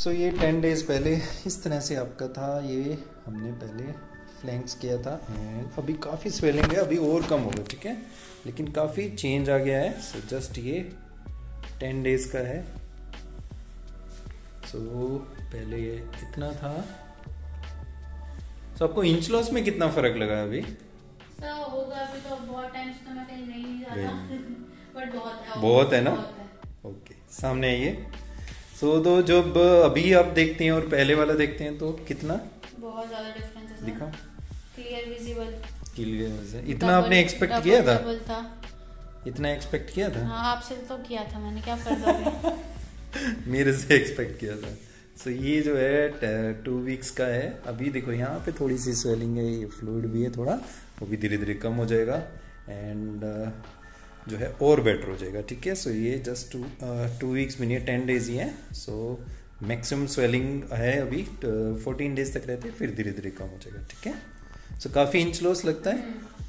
सो ये 10 days पहले इस तरह से आपका था, ये हमने पहले फ्लैंक्स किया था एंड अभी काफ़ी स्वेलिंग है, अभी और कम हो गया, ठीक है, लेकिन काफ़ी चेंज आ गया है। सो जस्ट ये 10 days का है। सो पहले ये कितना था, सो आपको इंच लॉस में कितना फ़र्क लगा अभी? होगा अभी तो बहुत टाइम से मैं कहीं नहीं जाता बट बहुत है ना। ओके, सामने है ये। सो तो जब अभी आप देखते हैं और पहले वाला देखते हैं तो कितना बहुत ज़्यादा डिफरेंस है, दिखा क्लियर विजिबल, इतना आपने एक्सपेक्ट किया था? इतना एक्सपेक्ट किया था? हाँ, आपसे तो किया था मैंने, क्या कर दोगे मेरे से एक्सपेक्ट किया था। सो ये जो है 2 weeks का है। अभी देखो यहाँ पे थोड़ी सी स्वेलिंग है, ये फ्लूइड भी है थोड़ा, वो भी धीरे धीरे कम हो जाएगा एंड जो है और बेटर हो जाएगा, ठीक है। सो ये जस्ट 2 weeks में नहीं, 10 days ही है। सो मैक्सिमम स्वेलिंग है अभी 14 days तक रहते, फिर धीरे धीरे कम हो जाएगा, ठीक है। सो काफ़ी इंच लॉस लगता है।